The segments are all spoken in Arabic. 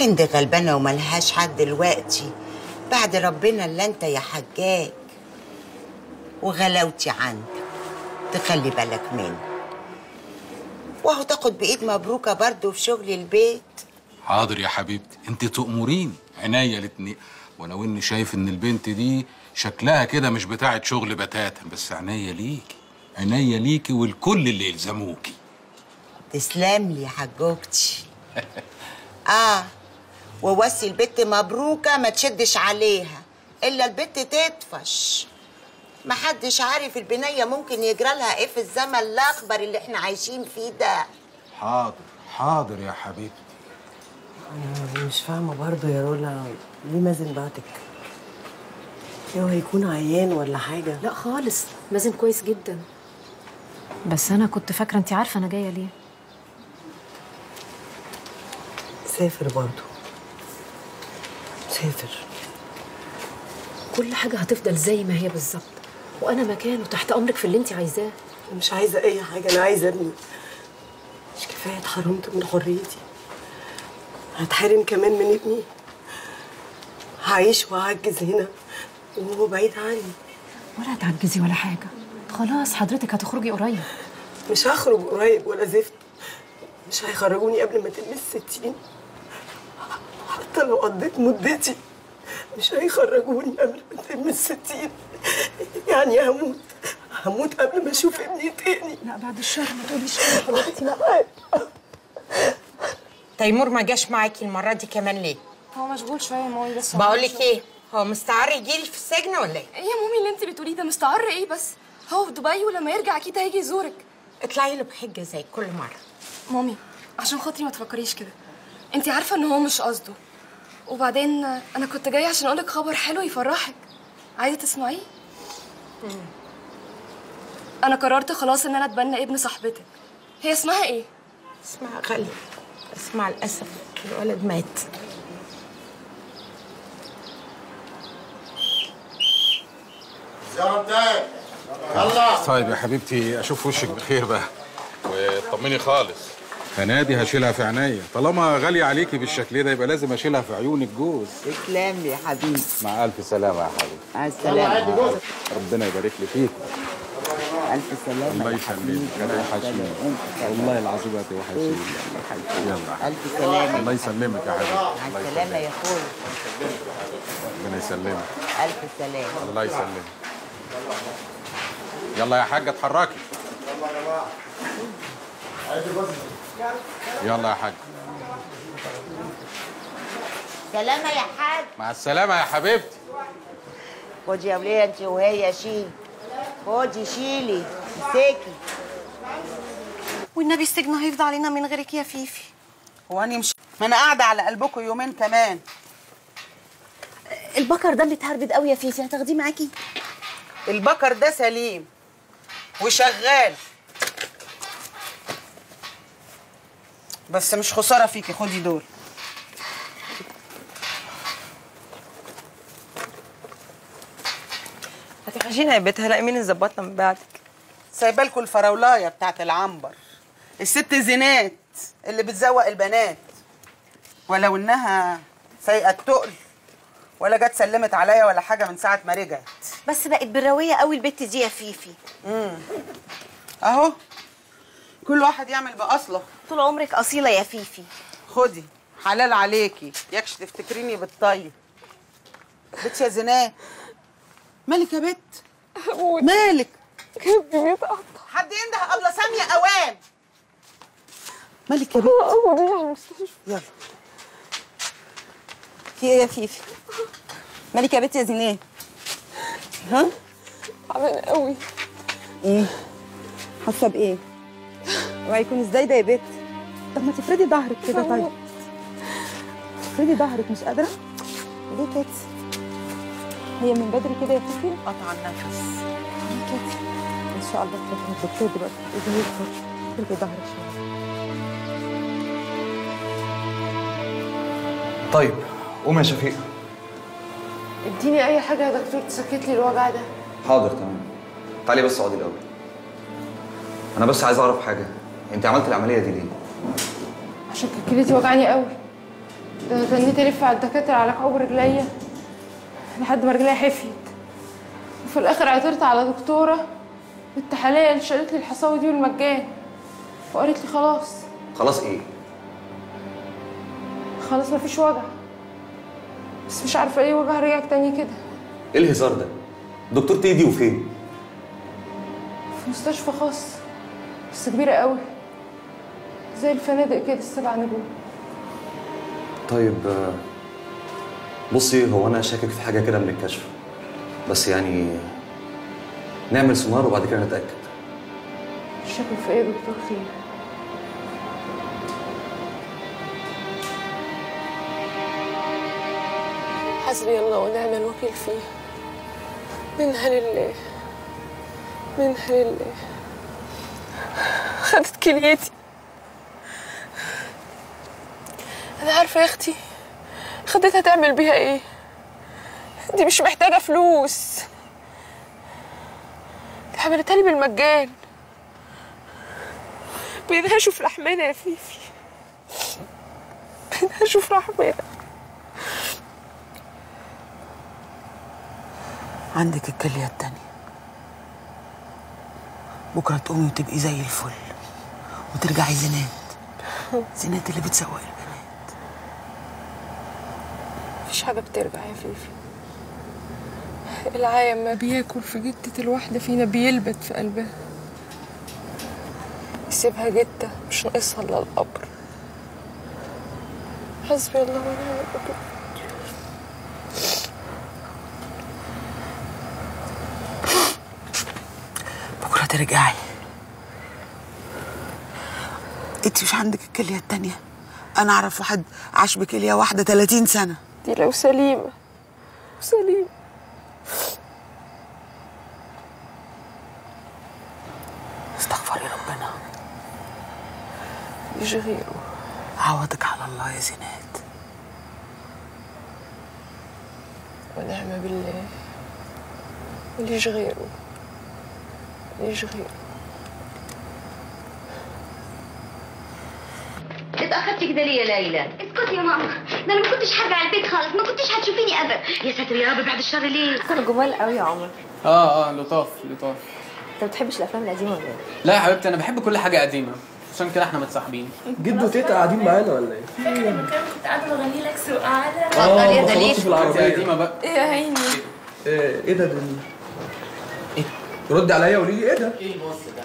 هند غلبانه وملهاش حد دلوقتي بعد ربنا الا انت يا حجاج، وغلاوتي عندك تخلي بالك مني، واهو تاخد بايد مبروكه برضه في شغل البيت. حاضر يا حبيبتي، انت تأمريني، عينيا الاتنين، ولو اني شايف ان البنت دي شكلها كده مش بتاعه شغل بتاتا، بس عينيا ليكي، عينيا ليكي والكل اللي يلزموكي. تسلم لي يا حجوجتي. ووصي البت مبروكه ما تشدش عليها الا البت تطفش، محدش عارف البنيه ممكن يجرالها ايه في الزمن الاخضر اللي احنا عايشين فيه ده. حاضر حاضر يا حبيبتي. انا مش فاهمه برضه يا رولا ليه مازن بعتك، هو هيكون عيان ولا حاجه؟ لا خالص، مازن كويس جدا، بس انا كنت فاكره، انت عارفه انا جايه ليه. سافر برضه، سافر، كل حاجة هتفضل زي ما هي بالظبط، وأنا مكانه تحت أمرك في اللي أنت عايزاه. أنا مش عايزة أي حاجة، أنا عايزة ابني، مش كفاية اتحرمت من حريتي؟ هتحرم كمان من ابني؟ هعيش وهعجز هنا وهو بعيد عني. ولا هتعجزي ولا حاجة، خلاص حضرتك هتخرجي قريب. مش هخرج قريب ولا زفت، مش هيخرجوني قبل ما تلمس 60، حتى لو قضيت مدتي مش هيخرجوني قبل ما تلمس 60، يعني هموت قبل ما اشوف ابني تاني. لا بعد الشهر ما تقوليش كده يا حبيبتي. تيمور ما جاش معاكي المره دي كمان ليه؟ هو مشغول شويه يا مامي. بس بقول لك ايه، هو مستعر يجيلي في السجن ولا ايه؟ ايه يا مامي اللي انت بتقوليه ده، مستعر ايه بس؟ هو في دبي ولما يرجع اكيد هيجي يزورك. اطلعي له بحجه زي كل مره. مامي عشان خاطري ما تفكريش كده، انت عارفه ان هو مش قصده، وبعدين انا كنت جايه عشان اقولك خبر حلو يفرحك، عايزه تسمعيه؟ انا قررت خلاص ان انا اتبنى ابن صاحبتك. هي اسمها ايه؟ اسمها غاليه، بس مع الاسف الولد مات. يلا طيب يا حبيبتي، اشوف وشك بخير بقى، وطمني خالص. هنادي هشيلها في عينيا، طالما غاليه عليكي بالشكل ده يبقى لازم اشيلها في عيونك. جوز تسلم يا حبيبي. مع الف سلامه يا حبيبي. مع السلامه، ربنا يبارك لي فيك. الف سلامه. الله يسلمك، انا وحشني والله العظيم، انت وحشني. يلا الف سلامه. الله يسلمك يا حبيبي. مع السلامه يا اخويا. ربنا يسلمك. الف سلامه. الله يسلمك. يلا يا حاجه اتحركي. يلا يا جماعه، يلا يا حاج. سلامة يا حاج. مع السلامة يا حبيبتي. خدي يا وليه انت وهي، شيلي، خدي شيلي، امسكي. والنبي السجن هيفضى علينا من غيرك يا فيفي. هو اني مش، ما انا قاعدة على قلبكم يومين كمان. البكر ده متهربد قوي يا فيفي، هتاخديه معاكي؟ البكر ده سليم وشغال، بس مش خساره فيكي، خدي دول. هتخشين هيبتها، لا مين الظباطه من بعدك؟ سايبه لكم الفراولايه بتاعه العنبر، الست زينات اللي بتزوق البنات، ولو انها سايقه التقل ولا جت سلمت عليا ولا حاجه من ساعه ما رجعت، بس بقت براويه قوي البت دي يا فيفي. اهو كل واحد يعمل بأصله. طول عمرك أصيلة يا فيفي. خدي حلال عليكي، ياكش تفتكريني بالطيب. بت يا زناد، مالك يا بت؟ مالك؟ كبدي بيتقطع. حد ينده أبلة سامية أوام. مالك يا بت؟ يلا. في إيه يا فيفي؟ مالك يا بت يا زناد؟ ها؟ تعبانة قوي. إيه؟ حاسة بإيه؟ وهيكون ازاي ده يا بت؟ طب ما تفردي ظهرك كده. طيب افرضي ظهرك مش قادره ليه كده؟ هي من بدري كده يا فيفي قطع النفس ليه كده؟ ان شاء الله تروحي للدكتور دلوقتي تقولي له افرضي ظهرك شويه. طيب قومي يا شفيقه. اديني اي حاجه يا دكتور تسكت لي الوجع ده. حاضر تمام. تعالي بس اقعدي الاول. انا بس عايز اعرف حاجه، انت عملت العمليه دي ليه؟ عشان كركبتي وجعاني قوي. ده انا تنيت الف على الدكاتره على كعوب رجليا لحد ما رجليا حفيت، وفي الاخر عثرت على دكتوره بنت حلال شالت لي الحصاوي دي والمجان وقالت لي خلاص. خلاص ايه؟ خلاص مفيش وجع، بس مش عارفه ايه وجع رجعك تاني كده. ايه الهزار ده؟ دكتور تيجي وفين؟ في مستشفى خاص بس كبيره قوي زي الفنادق كده ال7 نجوم. طيب بصي، هو انا شاكك في حاجه كده من الكشف، بس يعني نعمل سونار وبعد كده نتاكد. شاكك في ايه يا دكتور خير؟ حسبي الله ونعم الوكيل فيه. منها لله منها لله. خدت كليتي. أنا عارفة يا أختي خدتها تعمل بيها إيه؟ دي مش محتاجة فلوس، دي حملتها لي بالمجان بإيدها. شوف رحمانة يا فيفي، بإيدها شوف رحمانة. عندك الكلية التانية، بكرة تقومي وتبقي زي الفل وترجعي زينات. زينات اللي بتسوق البنات. مفيش حاجة بترجع يا فيفي. العاية ما بياكل في جتة الواحدة فينا بيلبت في قلبها. يسيبها جتة مش ناقصها إلا القبر. حسبي الله ونعم الوكيل. ترجعي. انت مش عندك الكليه التانيه. انا اعرف واحد عاش بكليه واحده 30 سنه. دي لو سليمه سليمه. استغفري ربنا، مش غيره. عوضك على الله يا زينات. ونعم بالله، مليش غيره مليش غيره. اتأخرتي كده ليه يا ليلى؟ اسكتي يا ماما، ده انا ما كنتش هرجع البيت خالص، ما كنتش هتشوفيني ابدا. يا ساتر يا رب، بعد الشر ليه؟ اصلا جمال قوي يا عمر. لطاف لطاف. انت ما بتحبش الافلام القديمه ولا ايه؟ لا يا حبيبتي، انا بحب كل حاجه قديمه، عشان كده احنا متصاحبين. جدو تيتا قاعدين معانا ولا ايه؟ فاكر لما كنت قاعده بغني لك سوق قاعده؟ يا دليل في العربيه قديمه بقى. ايه يا عيني؟ ايه ده دليل؟ رد عليا وقولي لي ايه ده؟ ايه النص ده؟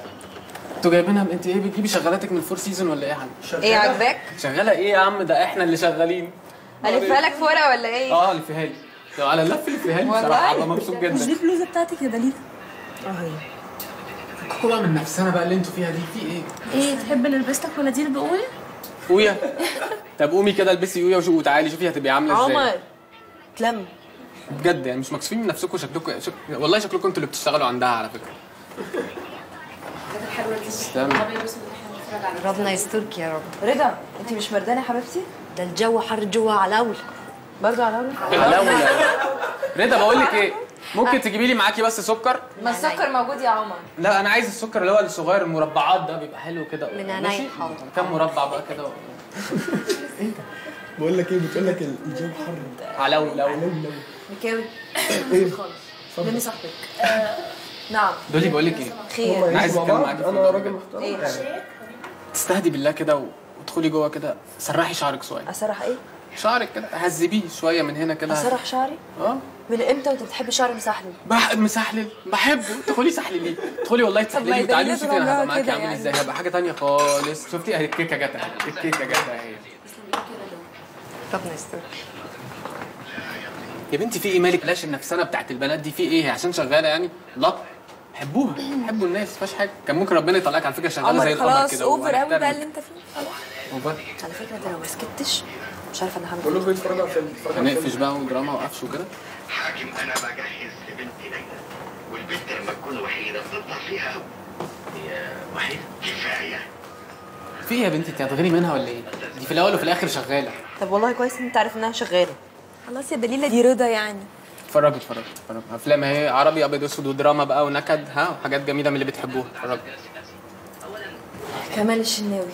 انتوا جايبينها انت ايه بتجيبي شغالاتك من الفور سيزون ولا ايه يا حبيبي؟ ايه عاجباك؟ شغاله ايه يا عم؟ ده احنا اللي شغالين. الفها لك فوره ولا ايه؟ الفها لي. لو على اللف الفها لي بصراحه ابقى مبسوط جدا. مش دي البلوزه بتاعتك يا دليله؟ اهي. فكوا بقى من نفسنا بقى اللي انتوا فيها دي، في ايه؟ ايه تحب نلبسك ولا دي اللي بقويا؟ قويا؟ طب قومي كده البسي قويا وتعالي شوفي هتبقي عامله ازاي. عمر اتلم بجد، يعني مش مكسوفين من نفسكم. شكلكم والله شكلكم انتوا اللي بتشتغلوا عندها على فكره. ربنا يسترك يا رب. رضا انت مش مردانه يا حبيبتي؟ ده الجو حر جوه علاوله. برضه علاوله؟ علاوله. رضا بقول لك ايه، ممكن تجيبي لي معاكي بس سكر؟ ما السكر موجود يا عمر. لا انا عايز السكر اللي هو الصغير المربعات ده، بيبقى حلو كده. من عينيا حاضر. كام مربع بقى كده؟ بقول لك ايه، بتقول لك الجو حر علاوله. علاوله مكاوي. ايه خالص ده صاحبك؟ نعم. دولي بقول لك ايه؟ خير. انا عايز اتكلم معاك. انا راجل محترم. ايه؟ تستهدي بالله كده وادخلي جوه كده، سرحي شعرك شويه. اسرح ايه؟ شعرك كده هزبيه شويه من هنا كده. اسرح شعري؟ من امتى وانت بتحبي شعري مسحلل؟ مسحلل بحبه. ادخلي سحلليه، ادخلي والله تسحللي وتعالي وشوفي انا هبقى معاكي عامل ازاي. هبقى حاجه ثانيه خالص. شفتي اهي الكيكه جت اهي، الكيكه جت اهي. ربنا يسترك يا بنتي. في ايه مالك؟ بلاش النفسانه بتاعت البنات دي. في ايه؟ عشان شغاله يعني؟ لا حبوها، حبوا الناس، ما فيهاش حاجه. كان ممكن ربنا يطلعك على فكره شغاله زي القمر كده. خلاص اوفر قوي بقى اللي انت فيه. اوفر على فكره، انت لو ما سكتش مش عارفه انا هعمل كله بيتفرجوا على فيلم، هنقفش بقى ودراما وقفش وكده. حاجم انا بجهز لبنتي ليلى، والبنت لما تكون وحيده بتطلع فيها قوي. هي وحيده؟ كفايه. في ايه يا بنتي؟ انت هتغيري منها ولا ايه؟ دي في الاول وفي الاخر شغاله. طب والله كويس ان انت عارف انها شغاله. خلاص يا دليله دي رضا يعني. اتفرجي اتفرجي اتفرجي، افلام اهي عربي ابيض واسود ودراما بقى ونكد، ها، وحاجات جميله من اللي بتحبوها. اتفرجي. كمال الشناوي.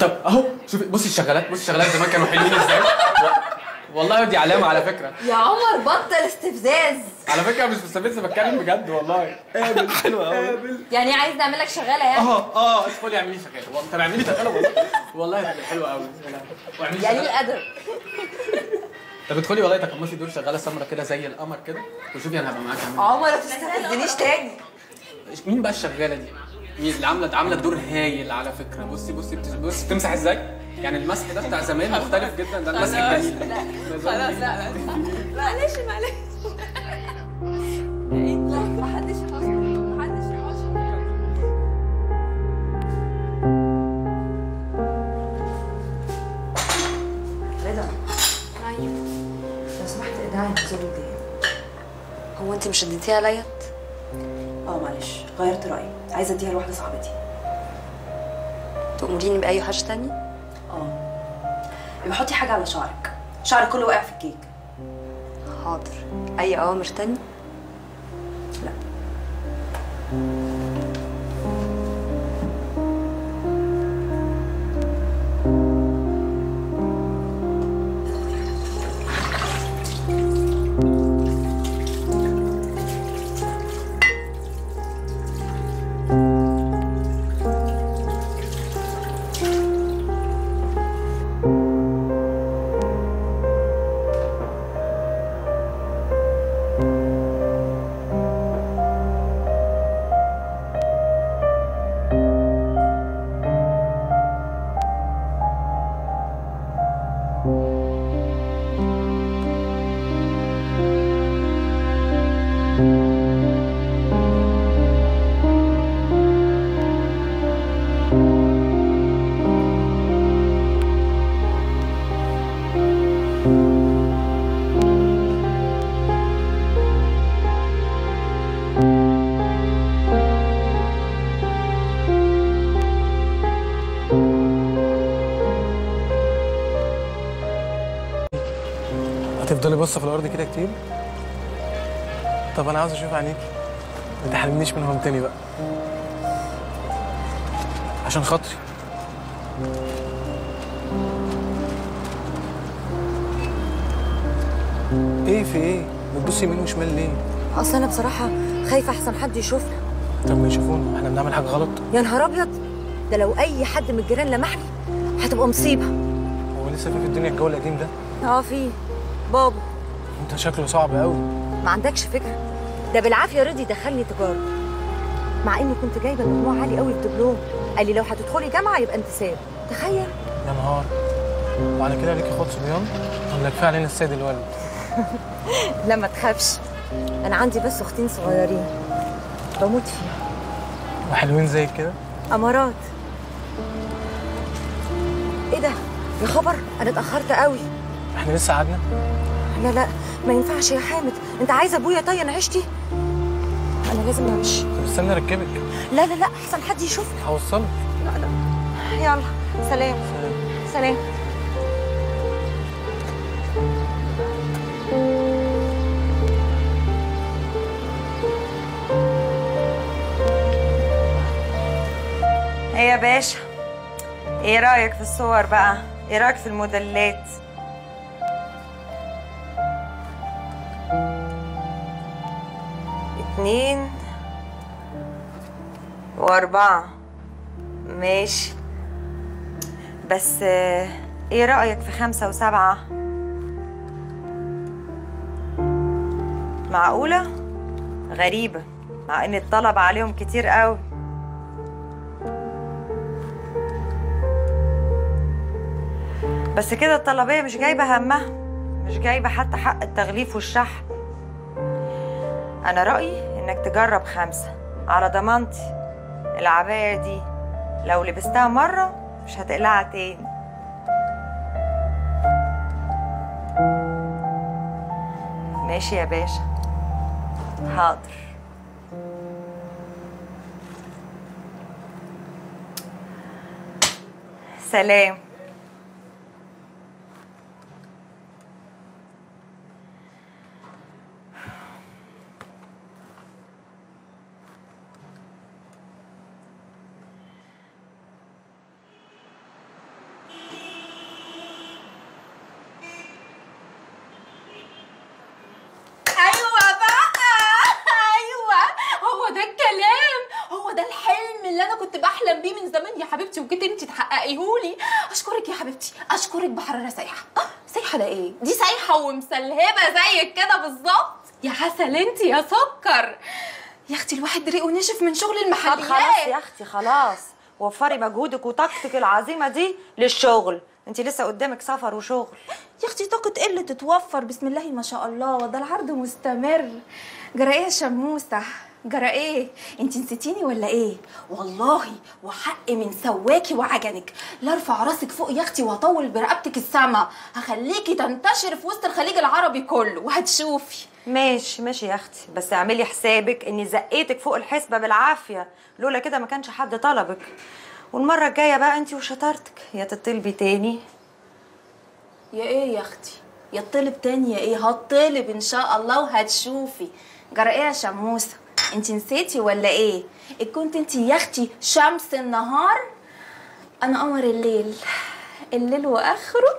طب اهو شوفي، بصي الشغالات، بصي الشغالات زمان كانوا حلوين ازاي. والله دي علامه على فكره. يا عمر بطل استفزاز. على فكره مش مستفز، بتكلم بجد والله. قابل حلوه قوي. يعني عايز نعمل لك شغاله يعني؟ ادخلي اعملي شغاله والله. طب اعملي لي شغاله والله، والله حلوه قوي يعني الادب. طب ادخلي والله تقمصي دور شغاله سمرة كده زي القمر كده، وشوفي انا هبقى معاك. عمر ما تستفزنيش تاني. مين بقى الشغاله دي؟ اللي عامله دور هايل على فكره. بصي بصي بصي بتمسح ازاي؟ يعني المسح ده بتاع زمان مختلف جدا، ده المسح الجميل. خلاص لا معلش معلش، محدش محدش يعاشر. رضا ايوه لو سمحت ادعي الزوج دي. هو انت مش شديتيها عليا؟ معلش غيرت رايي، عايزه اديها لواحده صاحبتي. تأمريني باي حاجه تانية؟ يبقى حطي حاجه على شعرك، شعرك كله واقع في الكيك. حاضر. اي اوامر تانية؟ لا. هتفضلي بص في الارض كده كتير؟ طب انا عاوز اشوف عينيكي، ما تحرمنيش منهم تاني بقى عشان خاطري. ايه في ايه؟ بتبصي يمين وشمال ليه؟ اصل انا بصراحه خايفه احسن حد يشوفنا. طب ما يشوفونا، احنا بنعمل حاجه غلط؟ يا نهار ابيض، ده لو اي حد من الجيران لمحني هتبقى مصيبه. هو لسه في الدنيا الجو القديم ده؟ في بابا انت شكله صعب قوي. ما عندكش فكره، ده بالعافيه رضي دخلني تجاره مع اني كنت جايبه مجموع عالي قوي في الدبلوم. قال لي لو هتدخلي جامعه يبقى انتساب. تخيل. يا نهار، وعلى كده ليكي خد صبيان ولا كفايه علينا السيد الوالد؟ لا ما تخافش، انا عندي بس اختين صغيرين بموت فيهم. وحلوين زي كده؟ امارات. ايه ده يا خبر، انا اتاخرت قوي. احنا لسه قعدنا؟ لا لا ما ينفعش يا حامد، انت عايز ابويا طين عيشتي؟ انا لازم امشي. طب استنى اركبك. لا لا لا احسن حد يشوفني. هوصلك. لا لا يلا سلام. سلام سلام. ايه يا باشا، ايه رايك في الصور بقى؟ ايه رايك في الموديلات؟ اتنين واربعة ماشي، بس ايه رأيك في 5 و7؟ معقولة؟ غريبة، مع ان الطلب عليهم كتير قوي. بس كده الطلبية مش جايبة همها، مش جايبة حتى حق التغليف والشحن. انا رأيي انك تجرب 5 على ضمانتي. العباية دي لو لبستها مرة مش هتقلعها تاني. ماشي يا باشا. حاضر. سلام. وكنت انت تحققيهولي. اشكرك يا حبيبتي، اشكرك. بحراره سايحه. سايحه ده ايه؟ دي سايحه ومسلهبه زيك كده بالظبط. يا عسل انت يا سكر يا اختي. الواحد ريقه نشف من شغل المحليات. طب خلاص يا اختي خلاص، وفري مجهودك وطاقتك العظيمه دي للشغل. انت لسه قدامك سفر وشغل يا اختي. طاقه قله تتوفر. بسم الله ما شاء الله، ده العرض مستمر. جرايه شموسه. جرى ايه؟ انت نسيتيني ولا ايه؟ والله وحق من سواكي وعجنك، لا ارفع راسك فوق يا اختي واطول برقبتك السما، هخليكي تنتشر في وسط الخليج العربي كله وهتشوفي. ماشي ماشي يا اختي، بس اعملي حسابك اني زقيتك فوق الحسبه بالعافيه، لولا كده ما كانش حد طلبك. والمره الجايه بقى انت وشطارتك، يا تطلبي تاني يا ايه يا اختي. يا تطلب تاني يا ايه؟ هتطلب ان شاء الله وهتشوفي. جرى ايه يا شموسه؟ انت نسيتي ولا ايه؟ كنت انت يا اختي شمس النهار، انا قمر الليل. الليل واخره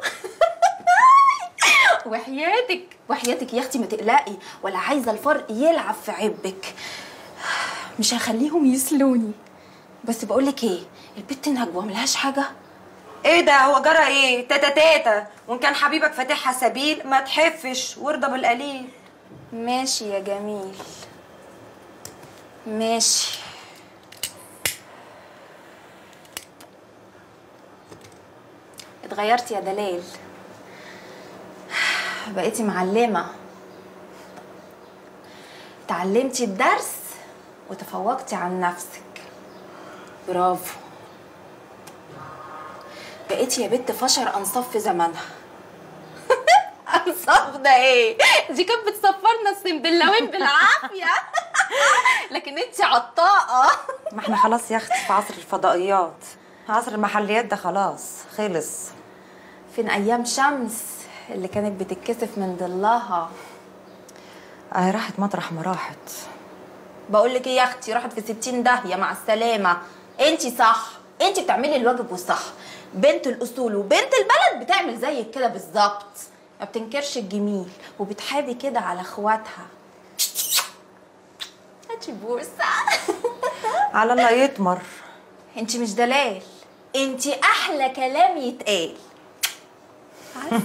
وحياتك وحياتك يا اختي. ما تقلقي، ولا عايزه الفرق يلعب في عبك، مش هخليهم يسلوني. بس بقولك ايه، البت نجوى ملهاش حاجه. ايه ده؟ هو جرى ايه؟ تاتا تاتا. وان كان حبيبك فاتحها سبيل ما تحفش وارضى بالقليل. ماشي يا جميل، ماشي. اتغيرتي يا دلال، بقيتي معلمة، اتعلمتي الدرس وتفوقتي عن نفسك. برافو، بقيتي يا بنت فشر أنصاف في زمانها. أنصاف ده ايه؟ دي كانت بتصفرنا السندلاوين بالعافية. لكن انت عطاءه. ما احنا خلاص يا اختي في عصر الفضائيات، عصر المحليات ده خلاص خلص. فين ايام شمس اللي كانت بتتكسف من ضلها؟ اهي راحت مطرح ما راحت. بقولك ايه يا اختي، راحت في 60 داهيه. مع السلامه. انت صح، انت بتعملي الواجب والصح. بنت الاصول وبنت البلد بتعمل زيك كده بالظبط، ما بتنكرش الجميل وبتحابي كده على اخواتها. بوسه على الله يتمر. انت مش دلال، انت احلى كلام يتقال. عارفه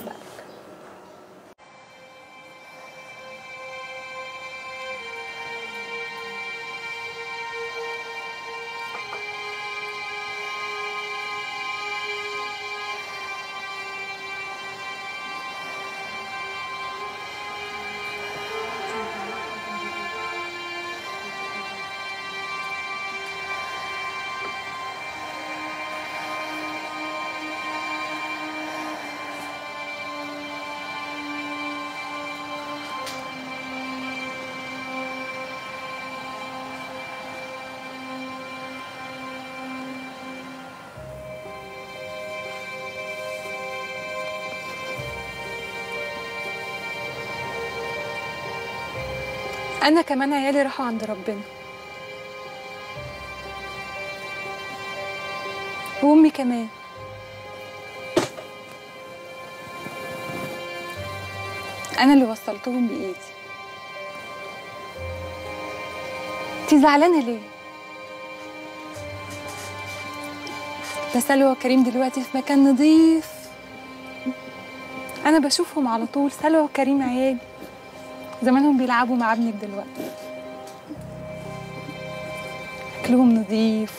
أنا كمان عيالي راحوا عند ربنا، وأمي كمان. أنا اللي وصلتهم بإيدي. أنتِ زعلانة ليه؟ ده سلوى وكريم دلوقتي في مكان نضيف، أنا بشوفهم على طول. سلوى وكريم عيالي، زمانهم بيلعبوا مع ابنك دلوقتي. اكلهم نظيف،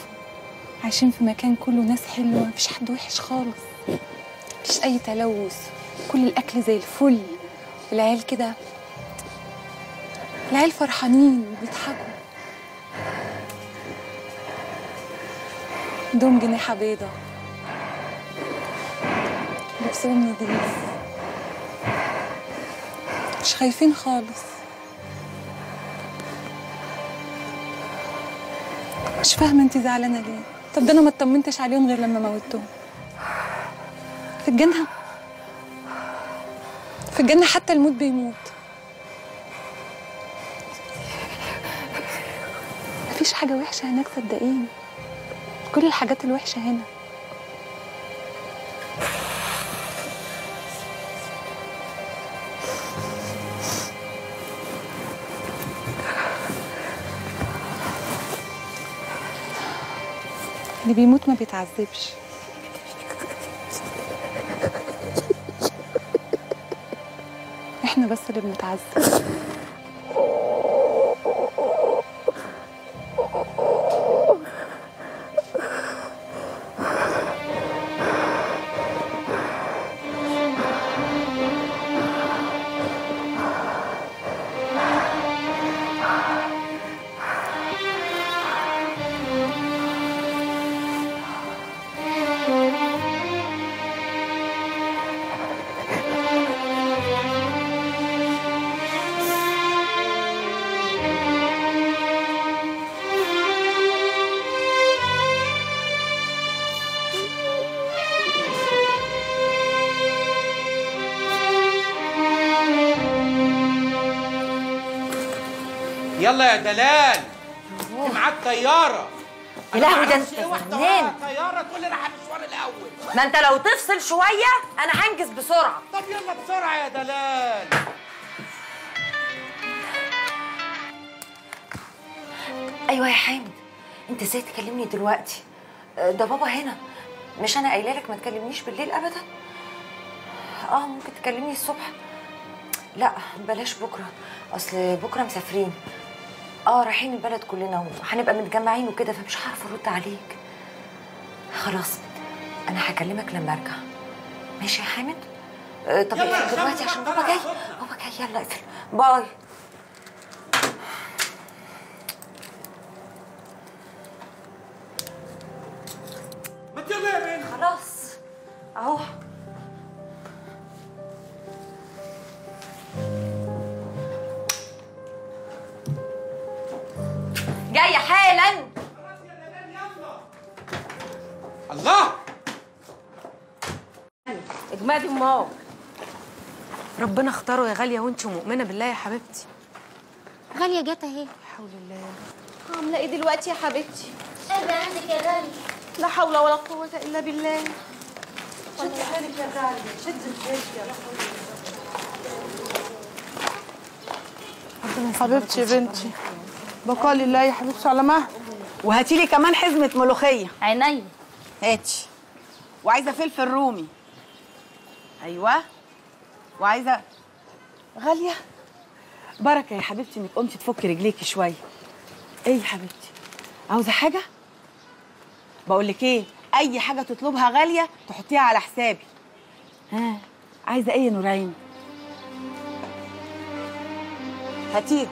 عايشين في مكان كله ناس حلوه، مفيش حد وحش خالص، مفيش اي تلوث، كل الاكل زي الفل. العيال كده، العيال فرحانين وبيضحكوا. عندهم جناحه بيضه، لبسهم نظيف، مش خايفين خالص. مش فاهمه انت زعلانه ليه؟ طب ده انا ما اطمنتش عليهم غير لما موتتهم. في الجنه، في الجنه حتى الموت بيموت. مفيش حاجه وحشه هناك صدقيني، كل الحاجات الوحشه هنا. اللي بيموت ما بيتعذبش. احنا بس اللي بنتعذب. يلا يا دلال، انت معاك طياره. يا لهوي، ده انت منين؟ طياره تقول لي رايحه مشوار الاول. ما انت لو تفصل شويه انا هنجز بسرعه. طب يلا بسرعه يا دلال. ايوه يا حامد، انت ازاي تكلمني دلوقتي؟ ده بابا هنا. مش انا قايله لك ما تكلمنيش بالليل ابدا؟ اه ممكن تكلمني الصبح. لا بلاش بكره، اصل بكره مسافرين. اه رايحين البلد كلنا وهنبقى متجمعين وكده، فمش هعرف ارد عليك. خلاص انا هكلمك لما ارجع. ماشي يا حامد؟ آه طب اقفل دلوقتي عشان بابا جاي. بابا جاي، يلا اقفل. باي. ما يلا يا بنت. خلاص اهو. جايه حالا. خلاص يا دلال يلا. الله اجمدي امك. ربنا اختاره يا غاليه وانت مؤمنه بالله يا حبيبتي. غاليه جت اهي. لا حول الله. عامله ايه دلوقتي يا حبيبتي؟ ايه ده عندك يا غاليه؟ لا حول ولا قوه الا بالله. شد حيلك يا غاليه، شد حيلك يا رب. حبيبتي يا بنتي، بقى لله يا حبيبتي على مهلك. وهاتي لي كمان حزمه ملوخيه. عينيا. هاتي. وعايزه فلفل رومي. ايوه. وعايزه غاليه بركه يا حبيبتي انك قمتي تفكي رجليكي شويه. ايه يا حبيبتي؟ عاوزه حاجه؟ بقول لك ايه، اي حاجه تطلبها غاليه تحطيها على حسابي. ها عايزه ايه يا نورين؟ هاتيه.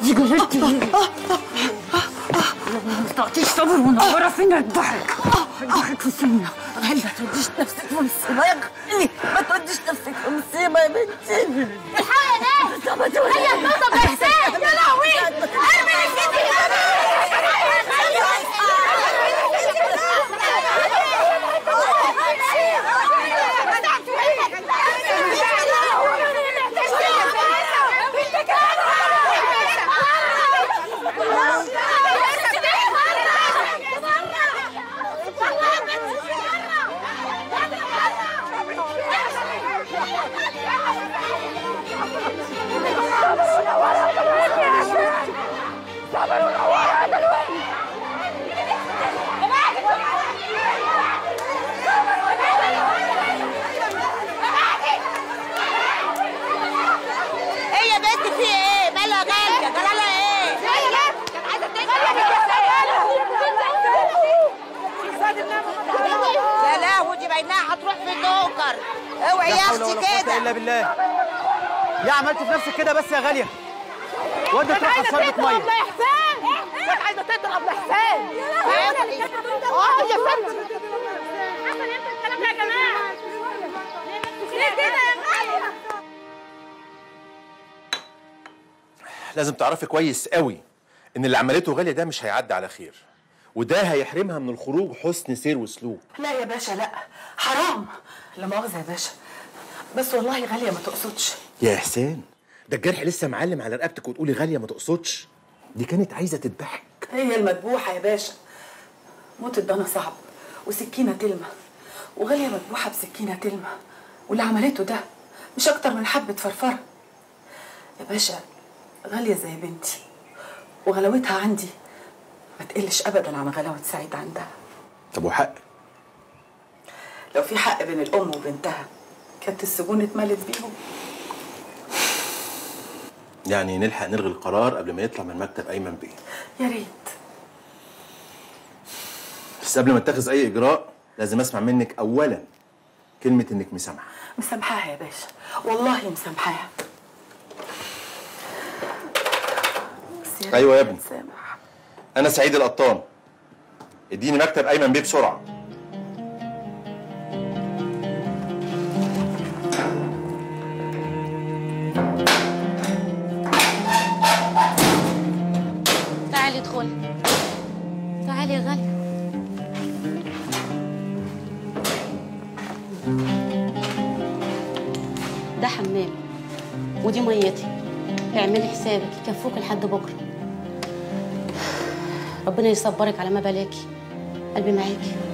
دي جريتي ليه؟ ما بتعطيش صبر ونوره فينا الضحك. الضحك في سنة. غالية ما توديش نفسك في مصيبة يا غالية، ما توديش نفسك في مصيبة يا بنتي. الحقي يا ناس. طب ما تقولي لي. هي النقطة بإحساس. يا لهوي. ارمي رجلتي يا اوعي يا اختي كده. الا بالله. ليه عملت في نفسك كده بس يا غاليه؟ واد تروح تصرف ميه. والله حسام كانت عايزه تضرب لحسام. يا لهوي. اه يا ستي. حصل امتى الكلام يا جماعه ليه كده يا غاليه؟ لازم تعرفي كويس قوي ان اللي عملته غاليه ده مش هيعدي على خير، وده هيحرمها من الخروج حسن سير وسلوك. لا يا باشا لا، حرام، لا مؤاخذه يا باشا، بس والله غاليه ما تقصدش. يا حسين ده الجرح لسه معلم على رقبتك وتقولي غاليه ما تقصدش؟ دي كانت عايزه تذبحك. هي المذبوحه يا باشا. موت الضنا صعب وسكينه تلمه، وغاليه مذبوحه بسكينه تلمه، واللي عملته ده مش اكتر من حبه فرفره. يا باشا غاليه زي بنتي، وغلاوتها عندي ما تقلش ابدا عن غلاوه سعيد عندها. طب وحق؟ لو في حق بين الام وبنتها كانت السجون اتملت بيهم. يعني نلحق نلغي القرار قبل ما يطلع من مكتب ايمن بيه. يا ريت. بس قبل ما اتخذ اي اجراء لازم اسمع منك اولا كلمه انك مسامحه. مسامحاها يا باشا، والله مسامحاها. ايوه يا ابني، انا سعيد القطان. اديني مكتب ايمن بيه بسرعه. تعالي ادخلي، تعالي يا غاليه. ده حمام ودي ميتي، اعملي حسابك يكفوك لحد بكره. ربنا يصبرك على ما بلاكي، قلبي معاكي.